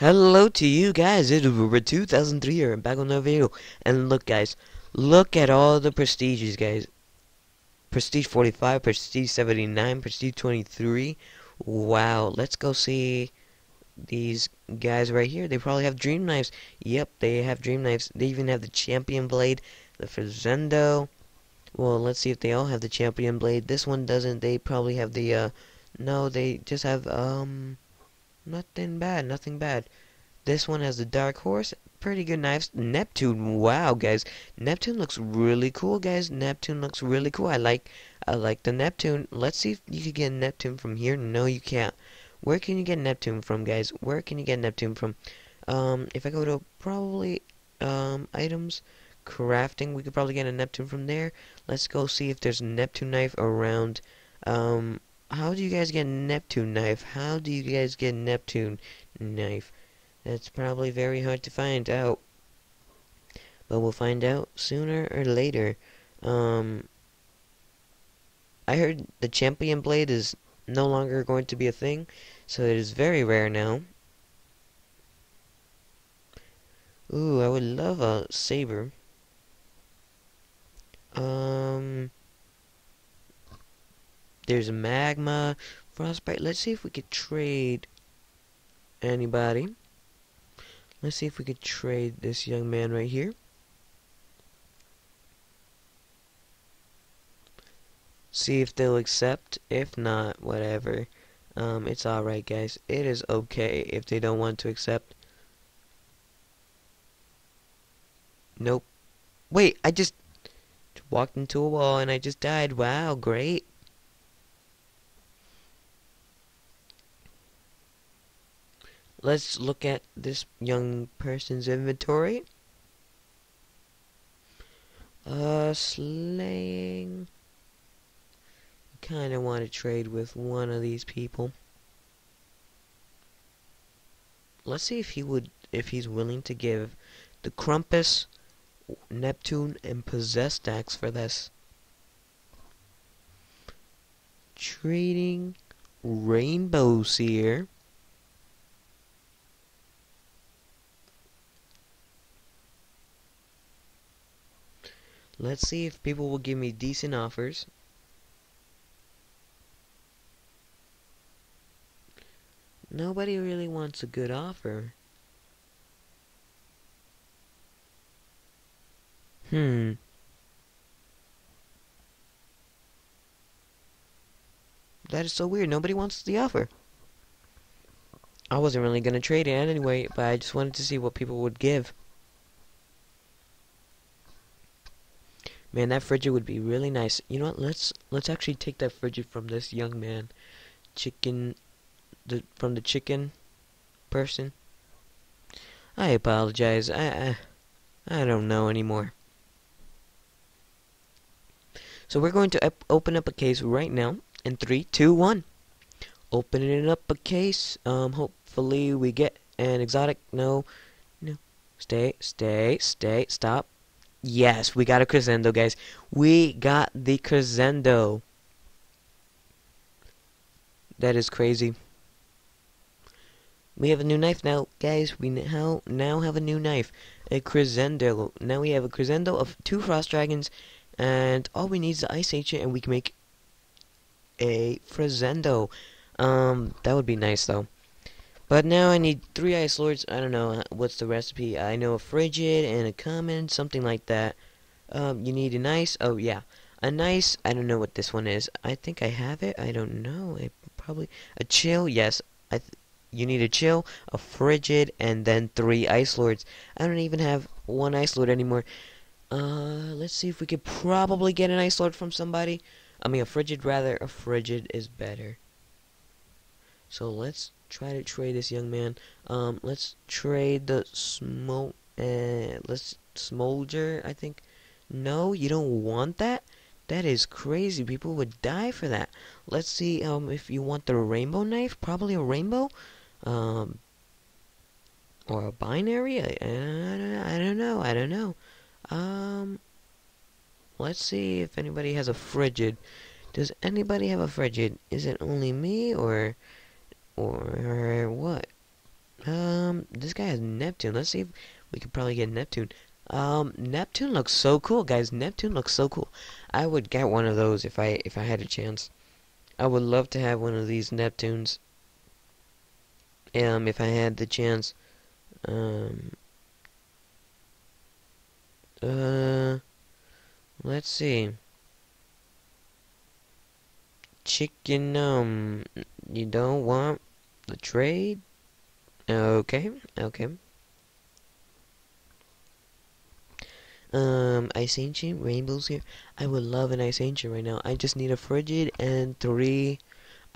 Hello to you guys, it's WeirdBread2003 here, back on another video. And look guys, look at all the prestiges guys. Prestige 45, Prestige 79, Prestige 23. Wow, let's go see these guys right here. They probably have Dream Knives. Yep, they have Dream Knives. They even have the Champion Blade, the Frizendo. Well, let's see if they all have the Champion Blade. This one doesn't. They probably have the, no, they just have, nothing bad. This one has the Dark Horse, pretty good knives. Neptune, wow guys, Neptune looks really cool guys. Neptune looks really cool. I like the Neptune. Let's see if you can get Neptune from here. No, you can't. Where can you get Neptune from guys? Where can you get Neptune from? If I go to probably items, crafting, we could probably get a Neptune from there. Let's go see if there's a Neptune knife around. How do you guys get Neptune knife? How do you guys get Neptune knife? That's probably very hard to find out. But we'll find out sooner or later. I heard the Champion Blade is no longer going to be a thing, so it is very rare now. Ooh, I would love a saber. There's a magma, frostbite. Let's see if we could trade anybody. Let's see if we could trade this young man right here. See if they'll accept. If not, whatever. It's alright, guys. It is okay if they don't want to accept. Nope. Wait, I just walked into a wall and I just died. Wow, great. Let's look at this young person's inventory. Slaying. Kinda want to trade with one of these people. Let's see if he would, if he's willing to give the Krampus, Neptune, and Possessed Axe for this. Trading Rainbow Seer. Let's see if people will give me decent offers. Nobody really wants a good offer. That is so weird. Nobody wants the offer. I wasn't really going to trade it anyway, but I just wanted to see what people would give. Man, that frigid would be really nice. You know what? Let's actually take that frigid from this young man. From the chicken person. I apologize. I don't know anymore. So we're going to open up a case right now in 3, 2, 1. Opening up a case. Hopefully we get an exotic. No. No. Stay. Stop. Yes, we got a Crescendo, guys. We got the Crescendo. That is crazy. We have a new knife now, guys. We now have a new knife. A Crescendo. Now we have a Crescendo of 2 Frost Dragons. And all we need is the Ice Ancient, and we can make a Frizendo. That would be nice, though. But now I need 3 Ice Lords. I don't know what's the recipe. I know a Frigid and a Common, something like that. You need an Ice. Oh, yeah. An Ice. I don't know what this one is. I think I have it. I don't know. I probably... A Chill. Yes. You need a Chill, a Frigid, and then 3 Ice Lords. I don't even have 1 Ice Lord anymore. Let's see if we could probably get an Ice Lord from somebody. I mean, a Frigid, rather. A Frigid is better. So let's... try to trade this young man. Let's trade the smolder, I think. No, you don't want that? That is crazy. People would die for that. Let's see if you want the rainbow knife. Probably a rainbow. Or a binary. I don't know. Let's see if anybody has a frigid. Does anybody have a frigid? Is it only me or what? This guy has Neptune. Let's see if we could probably get Neptune. Neptune looks so cool, guys. Neptune looks so cool. I would get one of those if I had a chance. I would love to have one of these Neptunes. If I had the chance. Let's see. Chicken, you don't want the trade? Okay, okay. Ice Ancient Rainbows here. I would love an Ice Ancient right now. I just need a Frigid and 3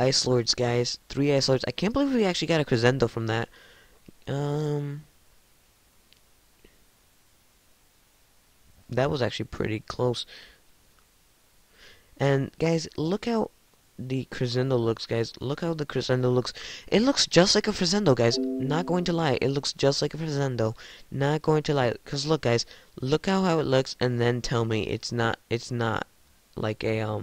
Ice Lords, guys. 3 Ice Lords. I can't believe we actually got a Crescendo from that. That was actually pretty close. And guys, look how the Crescendo looks, guys. Look how the Crescendo looks. It looks just like a Crescendo, guys. Not going to lie. It looks just like a Crescendo. Not going to lie. Because look, guys. Look how it looks, and then tell me it's not like a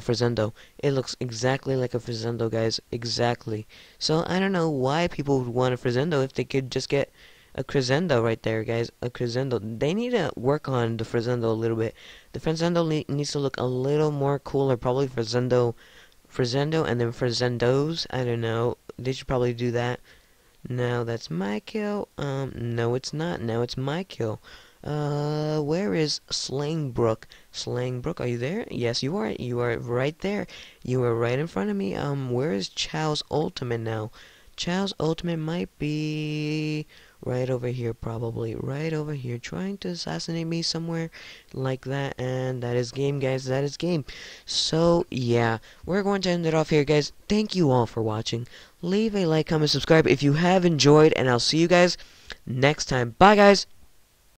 Crescendo. It looks exactly like a Crescendo, guys. Exactly. So I don't know why people would want a Crescendo if they could just get a Crescendo right there, guys. A Crescendo. They need to work on the Crescendo a little bit. The Crescendo needs to look a little more cooler. Probably Crescendo, and then Crescendos. I don't know. They should probably do that. Now that's my kill. No, it's not. Now it's my kill. Where is Slangbrook? Slangbrook, are you there? Yes, you are. You are right there. You are right in front of me. Where is Chow's Ultimate now? Chow's Ultimate might be right over here, probably right over here, trying to assassinate me somewhere like that. And that is game, guys. That is game. So yeah, we're going to end it off here, guys. Thank you all for watching. Leave a like, comment, subscribe if you have enjoyed, and I'll see you guys next time. Bye, guys.